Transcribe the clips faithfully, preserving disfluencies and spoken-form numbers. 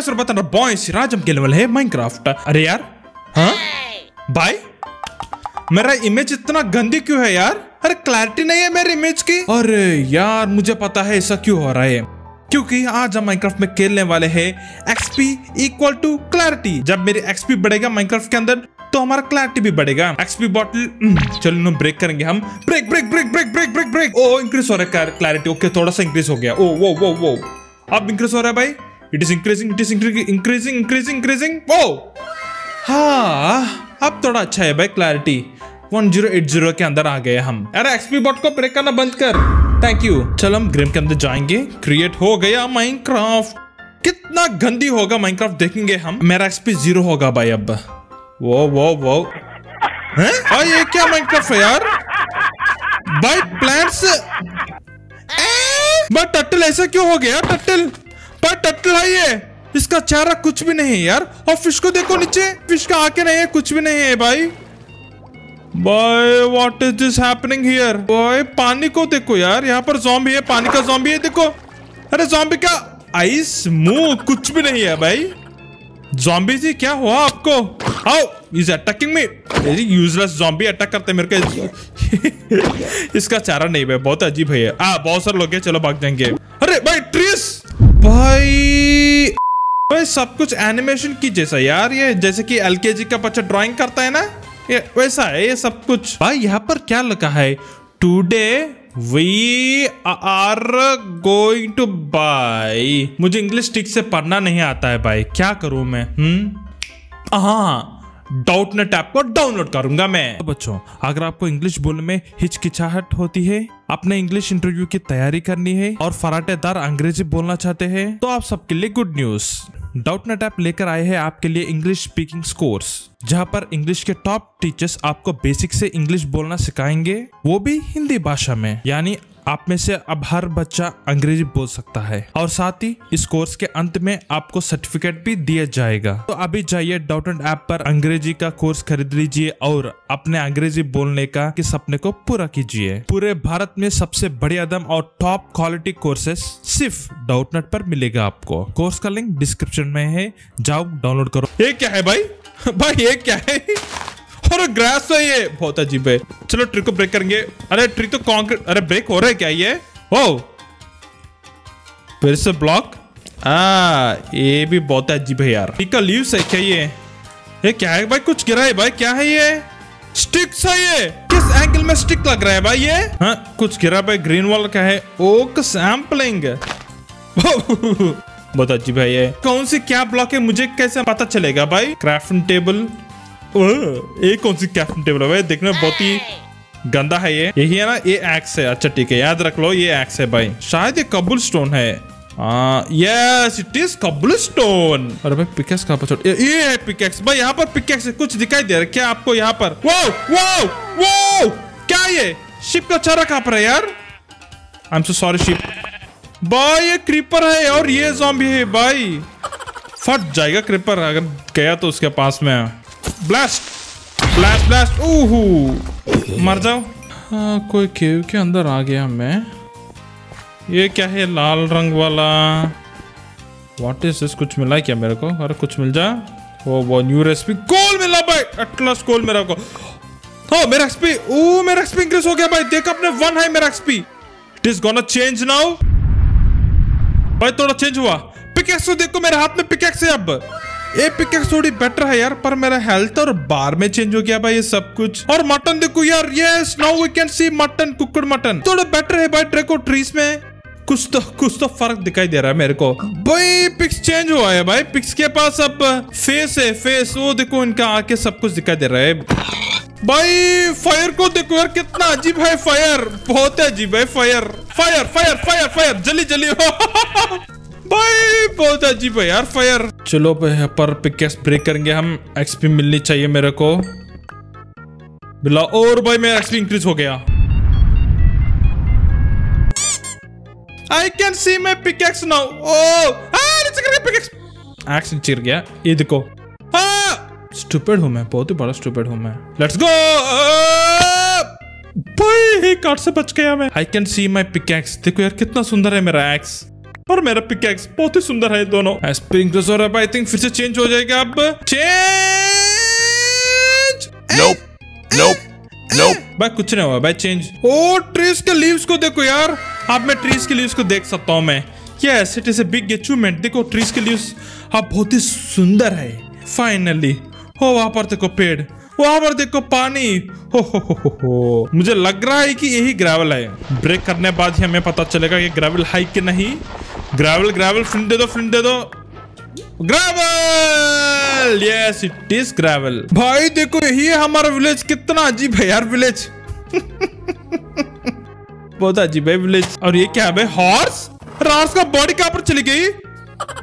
राजम के लेवल है माइनक्राफ्ट। अरे यार हाँ भाई मेरा इमेज इतना गंदी क्यों है यार? अरे क्लैरिटी नहीं है मेरे इमेज की। और यार मुझे पता है ऐसा क्यों हो रहा है, क्योंकि आज हम माइनक्राफ्ट में खेलने वाले हैं एक्सपी इक्वल टू क्लैरिटी। जब मेरी एक्सपी बढ़ेगा माइनक्राफ्ट के अंदर तो हमारा क्लैरिटी भी बढ़ेगा। एक्सपी बॉटल चलो नो ब्रेक करेंगे हम। Break break break break break break break. ओ इंक्रीज हो रहा है क्लैरिटी। ओके थोड़ा सा इंक्रीज हो गया। ओ वो वो वो अब इंक्रीज हो रहा है भाई। It is increasing it is increasing increasing increasing. ओ हाँ अब थोड़ा अच्छा है भाई clarity. One zero eight zero के अंदर आ गए हम। अरे एक्सपी बॉट को ब्रेक करना बंद कर। Thank you. चल हम गेम के अंदर जाएंगे। क्रिएट हो गया माइनक्राफ्ट। कितना गंदी होगा माइनक्राफ्ट देखेंगे हम। मेरा एक्सपी जीरो होगा भाई अब। वो वो वो हैं? और ये क्या माइनक्राफ्ट है यार भाई? प्लांट्स बट टटल ऐसा क्यों हो गया? टटल पर टटल है ये, इसका चारा कुछ भी नहीं है यार। और फिश को देखो नीचे, फिश का आके नहीं है, कुछ भी नहीं है भाई। भाई what is this happening here? भाई पानी को देखो यार, यहाँ पर ज़ॉम्बी है, पानी का ज़ॉम्बी है देखो। अरे ज़ॉम्बी का आइस मुंह कुछ भी नहीं है भाई। ज़ॉम्बी जी क्या हुआ आपको? आओ is attacking me. Useless zombie attack करते मेरे को। इसका चारा नहीं भाई, बहुत अजीब है। आ बहुत सारे लोग हैं, चलो भाग जाएंगे। अरे भाई ट्रीस भाई भाई सब कुछ एनिमेशन की जैसा यार। ये जैसे कि एल के जी का बच्चा ड्रॉइंग करता है ना, ये वैसा है ये सब कुछ भाई। यहाँ पर क्या लगा है? Today we are going to buy. मुझे इंग्लिश ठीक से पढ़ना नहीं आता है भाई, क्या करूं मैं? हम्म हाँ डाउटनट ऐप को डाउनलोड करूंगा मैं। तो बच्चों अगर आपको इंग्लिश बोलने में हिचकिचाहट होती है, आपने इंग्लिश इंटरव्यू की तैयारी करनी है और फराटेदार अंग्रेजी बोलना चाहते हैं, तो आप सबके लिए गुड न्यूज, डाउटनट ऐप लेकर आए हैं आपके लिए इंग्लिश स्पीकिंग कोर्स, जहां पर इंग्लिश के टॉप टीचर्स आपको बेसिक से इंग्लिश बोलना सिखाएंगे, वो भी हिंदी भाषा में। यानी आप में से अब हर बच्चा अंग्रेजी बोल सकता है। और साथ ही इस कोर्स के अंत में आपको सर्टिफिकेट भी दिया जाएगा। तो अभी जाइए डाउटनट ऐप पर अंग्रेजी का कोर्स खरीद लीजिए और अपने अंग्रेजी बोलने का के सपने को पूरा कीजिए। पूरे भारत में सबसे बढ़िया दम और टॉप क्वालिटी कोर्सेस सिर्फ डाउटनट पर मिलेगा आपको। कोर्स का लिंक डिस्क्रिप्शन में है, जाओ डाउनलोड करो। ये क्या है भाई? भाई ये क्या है? और ग्रास है ये, बहुत अजीब है। चलो ट्री को ब्रेक करेंगे। अरे ट्री तो कंक्रीट। अरे ब्रेक हो रहा है क्या ये? ओ फिर से ब्लॉक। आ, ये भी बहुत अजीब है यार। ट्री का लीव्स है क्या ये? ये क्या है भाई? कुछ गिरा है भाई, क्या है ये? स्टिक्स है ये। किस एंगल में स्टिक लग रहा है भाई ये? हाँ कुछ गिरा भाई। ग्रीन वॉल का है। Oak sampling. बहुत अजीब है ये। कौन सी क्या ब्लॉक है मुझे कैसे पता चलेगा भाई? Crafting table. ये कौन सी क्राफ्टिंग टेबल है भाई? देखने में बहुत ही गंदा है ये। यही है ना, ये एक्स है। अच्छा ठीक है, याद रख लो ये एक्स है भाई। शायद ये कबलस्टोन है। आ, यस इट इज कबलस्टोन। अरे भाई पिकेक्स कहाँ पर छोड़? ये है पिकेक्स भाई। यहाँ पर पिकेक्स है। कुछ दिखाई दे रहा है क्या आपको यहाँ पर? वो वो वो क्या ये? शिप का चारा कहाँ पर है यार? I am so sorry sheep भाई। ये क्रीपर है और ये ज़ॉम्बी है भाई। फट जाएगा क्रीपर अगर गया तो उसके पास में। Blast blast blast. ओहो मर जाओ। हाँ कोई केव के अंदर आ गया मैं। ये क्या है लाल रंग वाला? What is this? कुछ मिला क्या मेरे को? अरे कुछ मिल जा। ओ वो न्यू रेसिपी गोल मिला भाई। एटलस गोल मेरे को। ओ मेरा एक्सपी ओ मेरा एक्सपी इंक्रीज हो गया भाई। देख अपने वन है मेरा XP. It is gonna change now भाई। थोड़ा चेंज हुआ। पिकेक्स देखो मेरे हाथ में पिकेक्स है अब। ये पिकेक्स थोड़ी बेटर है यार, पर मेरा हेल्थ और बार में चेंज हो गया भाई ये सब कुछ। और मटन देखो यार। Yes now we can see mutton, cooked mutton. थोड़ा बेटर है भाई। ट्रेको ट्रीज में कुछ तो कुछ तो फर्क दिखाई दे रहा है मेरे को भाई। पिक्स चेंज हुआ है भाई। पिक्स के पास अब फेस है, फेस। वो देखो इनका आके सब कुछ दिखाई दे रहा है भाई। फायर को देखो यार, कितना अजीब है फायर। बहुत अजीब है fire. Fire fire fire fire जल्दी जल्दी भाई। बहुत अजीब है यार फायर। चलो भाई पर पिकेक्स ब्रेक करेंगे हम। एक्सपी मिलनी चाहिए मेरे को। मिला। और भाई मेरा एक्सपी इंक्रीज हो गया। I can see my pickaxe now. ओह नीचे गिर गया पिकेक्स। एक्स नीचे गिर गया। ये देखो। हाँ स्टूपिड हूँ मैं, बहुत ही बड़ा स्टूपिड हूँ मैं। लेट्स गो भाई। काट से बच गया मैं। I can see my pickaxe. देखो यार कितना सुंदर है मेरा एक्स। और मेरा पिकैक्स बहुत ही सुंदर है दोनों। स्प्रिंग क्लोजर अब आई थिंक फिर से चेंज हो जाएगा। अब चेंज नोप नोप नोप भाई कुछ नहीं हुआ भाई चेंज। ओ ट्रीज के लीव्स को देखो यार, अब मैं ट्रीज के लीव्स को देख सकता हूँ मैं। Yes it is a big achievement. देखो ट्रीज के लीव्स अब बहुत ही सुंदर है फाइनली। हो वहां पर देखो पेड़, वहां पर देखो पानी। हो हो हो हो हो मुझे लग रहा है कि यही ग्रेवल है। ब्रेक करने बाद ही हमें पता चलेगा कि ग्रेवल है कि नहीं। ग्रेवल ग्रेवल फ्लिंट दे दो, फ्लिंट दे दो। Gravel yes it is gravel. भाई देखो यही है हमारा विलेज। कितना अजीब है यार विलेज बहुत अजीब है विलेज। और ये क्या है भाई? हॉर्स हॉर्स का बॉडी कहां पर चली गई?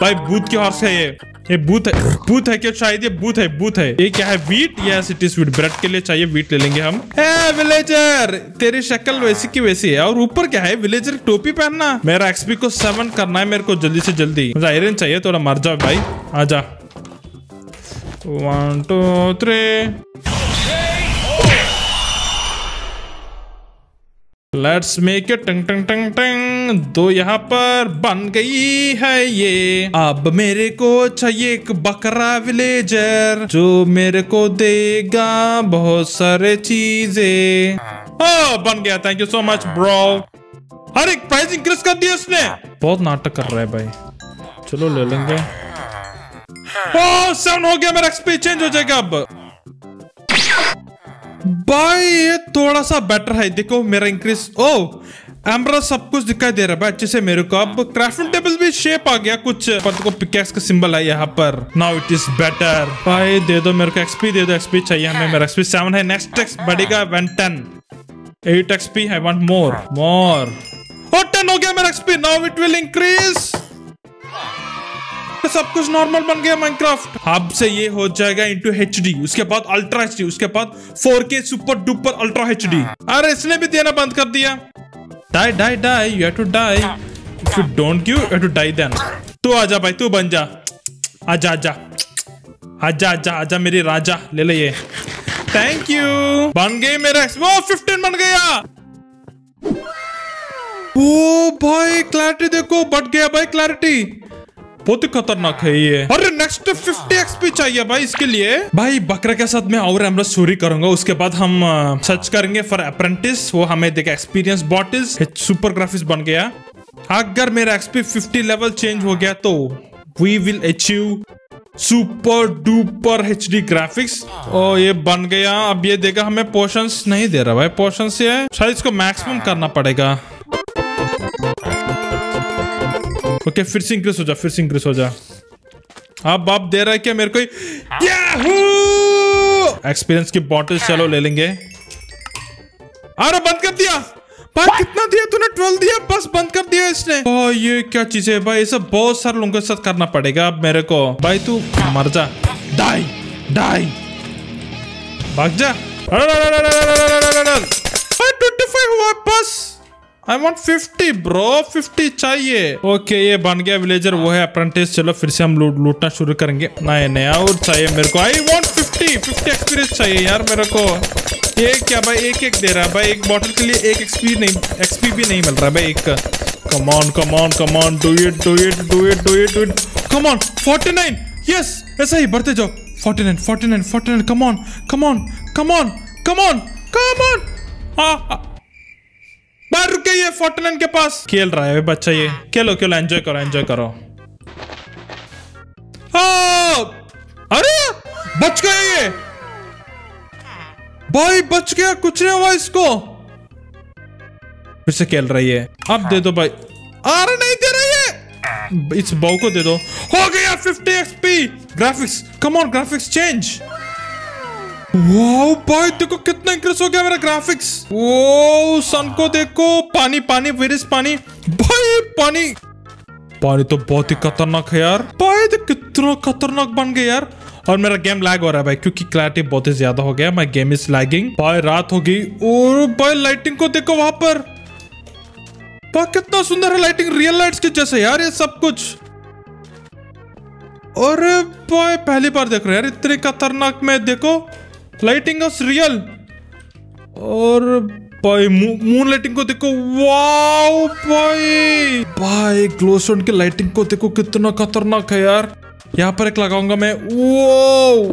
भाई भूत की हॉर्स है ये। ये बूथ है, बूथ है क्या? शायद ये बूथ है, बूथ है। ये क्या है? Wheat. Yes it is wheat. Bread के लिए चाहिए व्हीट, ले लेंगे हम। ए विलेजर तेरी शक्ल वैसी की वैसी है। और ऊपर क्या है? विलेजर टोपी पहनना। मेरा एक्सपी को सेवन करना है मेरे को जल्दी से जल्दी। मुझे आयरन चाहिए थोड़ा। मर जाओ भाई, आ जा। One two three let's make it. टंग टंग टंग टंग दो यहाँ पर बन गई है ये। अब मेरे को चाहिए एक बकरा विलेजर जो मेरे को देगा बहुत सारे चीजें। ओ बन गया, thank you so much bro. हर एक प्राइस इंक्रीज कर दिया इसने। बहुत नाटक कर रहा है भाई, चलो ले लेंगे। ओ सेवन हो गया मेरा एक्सपी, चेंज हो जाएगा अब। भाई ये थोड़ा सा बेटर है। देखो मेरा इंक्रीज। ओ एम्ब्रा सब कुछ दिखाई दे रहा है भाई अच्छे से मेरे को। अब क्राफ्टिंग टेबल भी शेप आ गया कुछ। पर देखो पिकैक्स का सिंबल है यहाँ पर। Now it is better. भाई दे दो मेरे को एक्सपी, दे दो एक्सपी चाहिए हमें। मेरा एक्सपी सेवन है। नेक्स्ट एक्स बढ़ेगा वन टेन। एट एक्सपी है। वन मोर मोर और टेन हो गया मेरा XP. Now it will increase. सब कुछ नॉर्मल बन गया माइनक्राफ्ट। अब से ये हो जाएगा इनटू एचडी, उसके बाद अल्ट्रा एचडी, उसके बाद फोर के सुपर डुपर अल्ट्रा एचडी। अरे इसने भी देना बंद कर दिया। Die die die, you have to die. If you don't give, you have to die then. तू आजा भाई, तू बन जा। आजा आजा आजा आजा आजा मेरी राजा, ले ले ये। Thank you. बन गई मेरा वो फिफ्टीन बन गया। ओ भाई क्लैरिटी देखो बढ़ गया भाई, क्लैरिटी बहुत ही खतरनाक है ये। अरे नेक्स्ट फिफ्टी एक्सपी चाहिए भाई इसके लिए। भाई बकरा के साथ मैं और एमराल्ड चोरी करूंगा, उसके बाद हम सर्च करेंगे फॉर अप्रेंटिस। वो हमें देगा एक्सपीरियंस बॉटल्स। सुपर ग्राफिक्स बन गया। अगर मेरा एक्सपी फिफ्टी लेवल चेंज हो गया तो we will achieve super duper H D graphics. ओ ये बन गया। अब ये देगा हमें पोशंस। नहीं दे रहा भाई पोशंस, ये शायद इसको मैक्सिमम करना पड़ेगा। ओके okay, फिर से इंक्रीज हो जा, फिर से इंक्रीज हो जा। अब आप दे रहा है क्या मेरे को? एक्सपीरियंस की बॉटल चलो ले लेंगे। अरे बंद कर दिया भाई। कितना दिया तूने? ट्वेल्व दिया। बस बंद कर दिया इसने। ओ, ये क्या चीज है भाई? ये सब बहुत सारे लोगों के साथ करना पड़ेगा अब मेरे को। भाई तू मर जा, डाई डाई भाग जा। I want fifty bro, fifty चाहिए। ओके okay, ये बन गया विलेजर। वो है अप्रेंटिस। चलो फिर से हम लूट लूटना शुरू करेंगे। नया नया और चाहिए मेरे को। I want fifty fifty experience चाहिए यार मेरे को। ये क्या भाई एक एक दे रहा है भाई? एक बॉटल के लिए एक एक्सपी नहीं, एक्सपी भी नहीं मिल रहा भाई। एक come on come on come on, do it do it do it do it do it come on. Forty nine. Yes ऐसा ही बढ़ते जाओ। Forty nine forty nine forty nine. Come on come on come on come on come on. बाहर रुके ये फोर्टनाइन के पास खेल रहा है बच्चा। ये खेलो खेलो, एंजॉय करो एंजॉय करो। अरे बच गया ये भाई, बच गया, कुछ नहीं हुआ इसको। फिर से खेल रही है। अब दे दो भाई। अरे नहीं दे रही है। इस बाउ को दे दो। हो गया fifty XP. Graphics come on, graphics change. Wow भाई देखो कितना इंक्रीज हो गया मेरा ग्राफिक्स। वो सन को देखो। पानी पानी वेरिस पानी भाई, पानी पानी तो बहुत ही खतरनाक है यार। भाई तो कितना खतरनाक बन गया यार। और मेरा गेम लैग हो रहा है भाई क्योंकि क्लैरिटी बहुत ही ज्यादा हो गया। My game is lagging. भाई रात हो गई। और भाई लाइटिंग को देखो वहां पर। भाई कितना सुंदर है लाइटिंग, रियल लाइट्स के जैसे यार ये सब कुछ। और भाई पहली बार देख रहे यार इतने खतरनाक में। देखो लाइटिंग ऑफ रियल। और भाई मून लाइटिंग को देखो, वाओ भाई भाई ग्लोस्टोन की लाइटिंग को देखो कितना खतरनाक है यार। यहाँ पर एक लगाऊंगा मैं, वाओ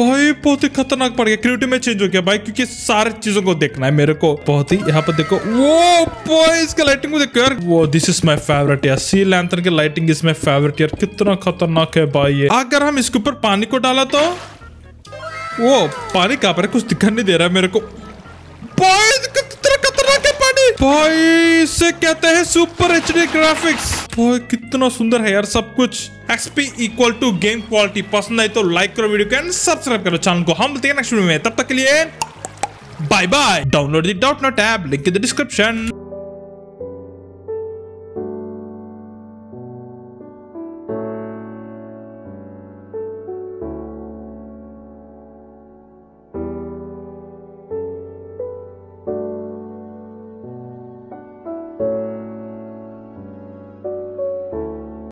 भाई बहुत ही खतरनाक पड़ गया, क्रिएटिव में चेंज हो गया भाई, क्योंकि सारे चीजों को देखना है मेरे को। बहुत ही यहाँ पर देखो वो भाई इसका लाइटिंग को देखो यार, वो दिस इज माय फेवरेट यार, सी लैंटर्न की लाइटिंग इसमें फेवरेट यार, कितना खतरनाक है भाई ये। अगर हम इसके ऊपर पानी को डाला तो वो पानी कहाँ पर है, कुछ दिखा नहीं दे रहा है मेरे को भाई, कितना खतरनाक है पानी भाई। इसे कहते हैं सुपर एच डी ग्राफिक्स भाई, कितना सुंदर है यार सब कुछ। XP equal to game quality. पसंद आए तो लाइक करो वीडियो को एंड सब्सक्राइब करो चैनल को। हम मिलते हैं नेक्स्ट वीडियो में, तब तक के लिए bye bye. Download the Doubtnut app, link in the description.